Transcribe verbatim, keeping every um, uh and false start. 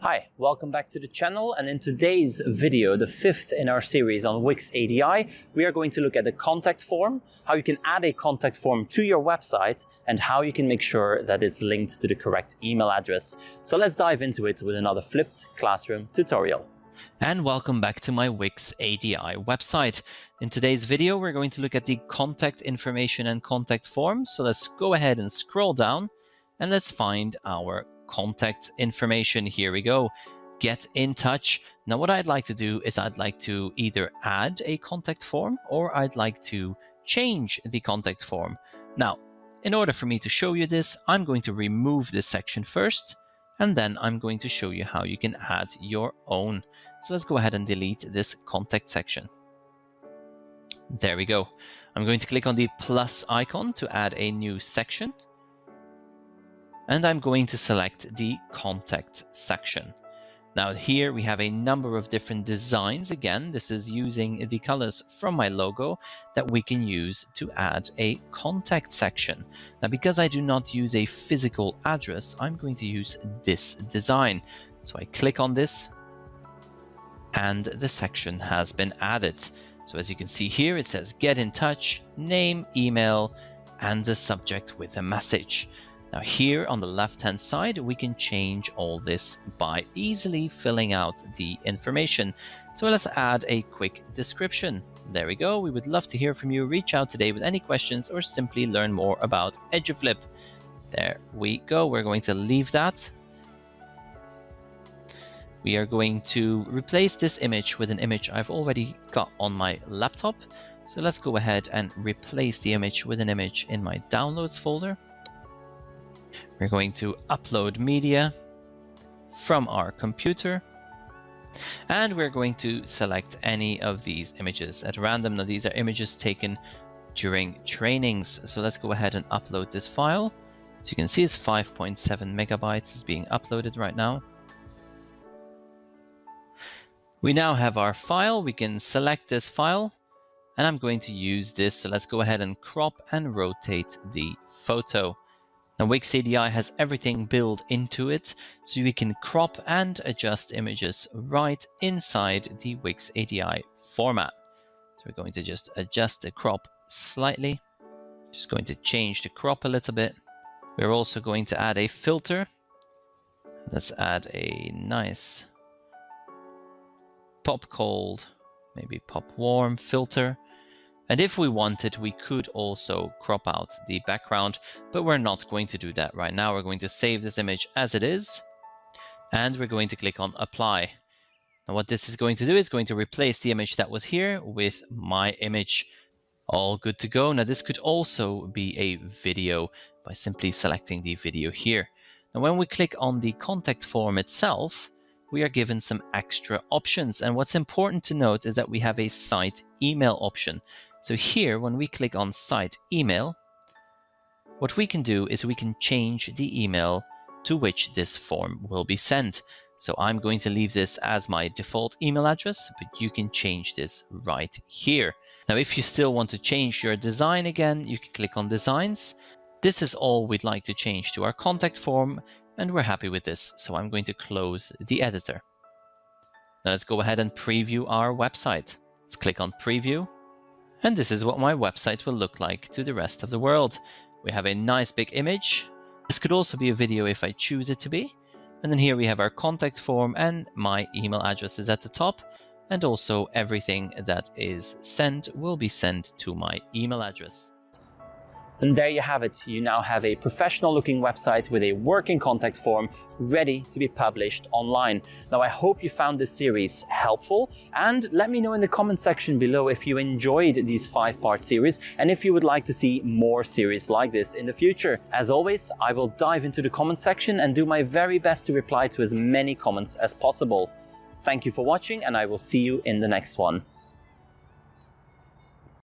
Hi, welcome back to the channel, and in today's video, the fifth in our series on Wix A D I, we are going to look at the contact form, how you can add a contact form to your website, and how you can make sure that it's linked to the correct email address. So let's dive into it with another Flipped Classroom tutorial. And welcome back to my Wix A D I website. In today's video, we're going to look at the contact information and contact form. So let's go ahead and scroll down and let's find our contact information. Here we go. Get in touch. Now what I'd like to do is I'd like to either add a contact form or I'd like to change the contact form. Now, in order for me to show you this, I'm going to remove this section first, and then I'm going to show you how you can add your own. So let's go ahead and delete this contact section. There we go. I'm going to click on the plus icon to add a new section. And I'm going to select the contact section. Now here we have a number of different designs. Again, this is using the colors from my logo that we can use to add a contact section. Now, because I do not use a physical address, I'm going to use this design. So I click on this and the section has been added. So as you can see here, it says get in touch, name, email, and the subject with a message. Now here on the left-hand side, we can change all this by easily filling out the information. So let's add a quick description. There we go. We would love to hear from you. Reach out today with any questions or simply learn more about EduFlip. There we go. We're going to leave that. We are going to replace this image with an image I've already got on my laptop. So let's go ahead and replace the image with an image in my downloads folder. We're going to upload media from our computer, and we're going to select any of these images at random. Now these are images taken during trainings. So let's go ahead and upload this file. So you can see it's five point seven megabytes is being uploaded right now. We now have our file. We can select this file, and I'm going to use this. So let's go ahead and crop and rotate the photo. Now Wix A D I has everything built into it, so we can crop and adjust images right inside the Wix A D I format. So we're going to just adjust the crop slightly. Just going to change the crop a little bit. We're also going to add a filter. Let's add a nice pop cold, maybe pop warm filter. And if we wanted, we could also crop out the background, but we're not going to do that right now. We're going to save this image as it is, and we're going to click on apply. Now what this is going to do is going to replace the image that was here with my image. All good to go. Now this could also be a video by simply selecting the video here. Now when we click on the contact form itself, we are given some extra options. And what's important to note is that we have a site email option. So here, when we click on site email, what we can do is we can change the email to which this form will be sent. So I'm going to leave this as my default email address, but you can change this right here. Now, if you still want to change your design again, you can click on designs. This is all we'd like to change to our contact form, and we're happy with this. So I'm going to close the editor. Now let's go ahead and preview our website. Let's click on preview. And this is what my website will look like to the rest of the world. We have a nice big image. This could also be a video if I choose it to be. And then here we have our contact form, and my email address is at the top. And also everything that is sent will be sent to my email address. And there you have it. You now have a professional looking website with a working contact form ready to be published online. Now, I hope you found this series helpful, and let me know in the comment section below if you enjoyed these five part series and if you would like to see more series like this in the future. As always, I will dive into the comment section and do my very best to reply to as many comments as possible. Thank you for watching, and I will see you in the next one.